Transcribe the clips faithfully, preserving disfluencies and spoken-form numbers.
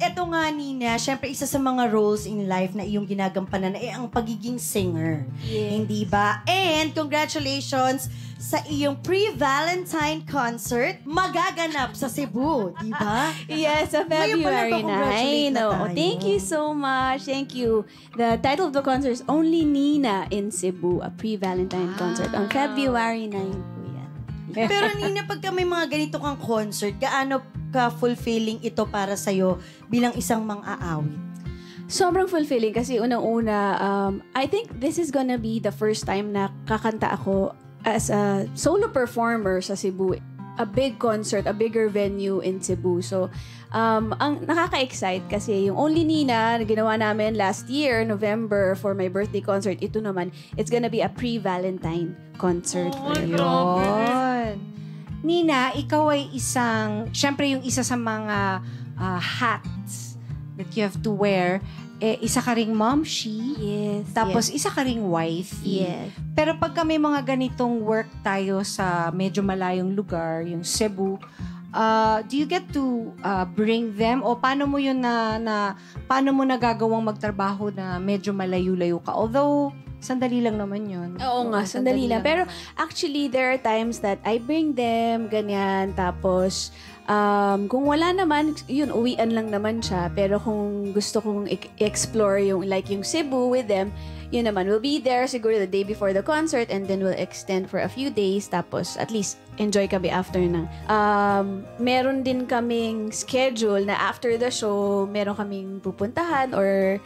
Eto nga, Nina, syempre isa sa mga roles in life na iyong ginagampanan ay eh, ang pagiging singer. Yes. Hindi ba? And congratulations sa iyong pre-Valentine concert magaganap sa Cebu, di ba? Yes, sa February nine. No. Thank you so much. Thank you. The title of the concert is Only Nina in Cebu, a pre-Valentine ah. concert on February ninth. Pero Nina, pagka may mga ganito kang concert, gaano ka-fulfilling ito para sa'yo bilang isang mang-aawit? Sobrang fulfilling kasi unang-una, um, I think this is gonna be the first time na kakanta ako as a solo performer sa Cebu. A big concert, a bigger venue in Cebu. So, um, ang nakaka-excite kasi yung Only Nina na ginawa namin last year, November, for my birthday concert, ito naman, it's gonna be a pre-Valentine concert. Oh, yun. Nina, ikaw ay isang, syempre yung isa sa mga uh, hats that you have to wear, eh, isa ka ring momshi. Yes. Tapos yes. isa ka ring wife. Yes. Pero pagka may mga ganitong work tayo sa medyo malayong lugar, yung Cebu, uh, do you get to uh, bring them? O paano mo yun na, na, paano mo nagagawang magtrabaho na medyo malayo-layo ka? Although, sandali lang naman yun. Oo nga, so, sandali, sandali lang. lang. Pero actually, there are times that I bring them, ganyan, tapos um, kung wala naman, yun, uwian lang naman siya. Pero kung gusto kong i-explore yung, like yung Cebu with them, yun naman, we'll be there siguro the day before the concert and then we'll extend for a few days. Tapos at least enjoy kami after ng. Um, meron din kaming schedule na after the show, meron kaming pupuntahan or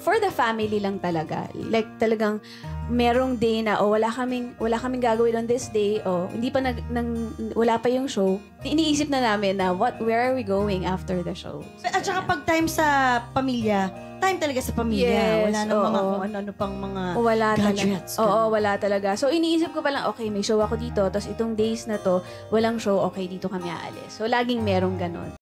for the family lang talaga. Like talagang merong day na o oh, wala kaming wala kaming gagawin on this day o oh, hindi pa nag nang, wala pa yung show. Iniisip na namin na what where are we going after the show. So, at saka pag time sa pamilya, time talaga sa pamilya. Yes, wala nang mga ano-ano pang mga wala gadgets. Talaga. Oo, wala talaga. So, iniisip ko palang, okay, may show ako dito. Tapos, itong days na to, walang show, okay, dito kami aalis. So, laging merong ganon.